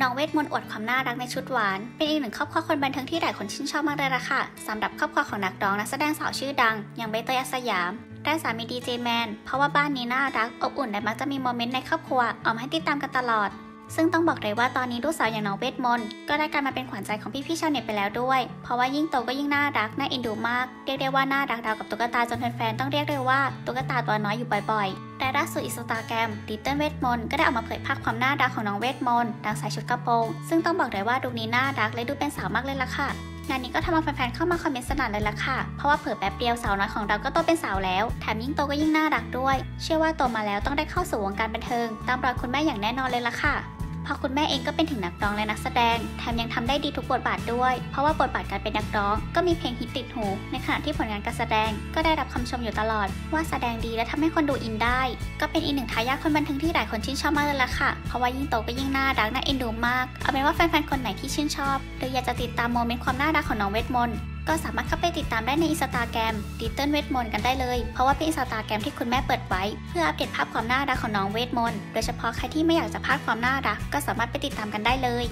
น้องเวทมนต์อวดความน่ารักในชุดหวานเป็นอีกหนึ่งครอบครัวคนบันเทิงที่หลายคนชื่นชอบมากเลยล่ะค่ะสำหรับครอบครัวของนักร้องนักแสดงสาวชื่อดังอย่างใบเตย อาสยามได้สามีดีเจแมนเพราะว่าบ้านนี้น่ารักอบอุ่นและมักจะมีโมเมนต์ในครอบครัวออกมาให้ติดตามกันตลอดซึ่งต้องบอกเลยว่าตอนนี้ลูกสาวอย่างน้องเวทมนต์ก็ได้กลายมาเป็นขวัญใจของพี่ๆชาวเน็ตไปแล้วด้วยเพราะว่ายิ่งโตก็ยิ่งน่ารักน่าเอ็นดูมากเรียกได้ว่าน่ารักราวกับตุ๊กตาจนแฟนๆต้องเรียกเลยว่าตุ๊กตาตัวน้อยอยู่บ่อยๆแต่ล่าสุดอินสตาแกรมลิตเติ้ลเวทมนต์ก็ได้ออกมาเผยภาพความน่ารักของน้องเวทมนต์ดังใส่ชุดกระโปรงซึ่งต้องบอกเลยว่าดูนี้น่ารักและดูเป็นสาวมากเลยล่ะค่ะงานนี้ก็ทำเอาแฟนๆเข้ามาคอมเมนต์สนั่นเลยล่ะค่ะเพราะว่าเผยแป๊บเดียวสาวน้อยของเราก็โตเป็นสาวแล้วแถมยิ่งโตก็ยิ่งน่ารักด้วยเชื่อว่าโตมาแล้วต้องได้เข้าสู่วงการบันเทิงตามรอยคุณแม่อย่างแน่นอนเลยล่ะค่ะเพราะคุณแม่เองก็เป็นถึงนักร้องและนักแสดงแถมยังทำได้ดีทุกบทบาทด้วยเพราะว่าบทบาทการเป็นนักร้องก็มีเพลงฮิตติดหูในขณะที่ผลงานการแสดงก็ได้รับคำชมอยู่ตลอดว่าแสดงดีและทำให้คนดูอินได้ก็เป็นอีกหนึ่งทายาทคนบันเทิงที่หลายคนชื่นชอบมากเลยล่ะค่ะเพราะว่ายิ่งโตก็ยิ่งน่ารักน่าเอ็นดูมากเอาเป็นว่าแฟนๆคนไหนที่ชื่นชอบหรืออยากจะติดตามโมเมนต์ความน่ารักของน้องเวทมนต์ก็สามารถเข้าไปติดตามได้ในอินสตาแกรม Little Wetmon กันได้เลยเพราะว่าเป็นอินสตาแกรมที่คุณแม่เปิดไว้เพื่ออัปเดตภาพความน่ารักของน้องเวทมนต์โดยเฉพาะใครที่ไม่อยากจะพลาดความน่ารักก็สามารถไปติดตามกันได้เลย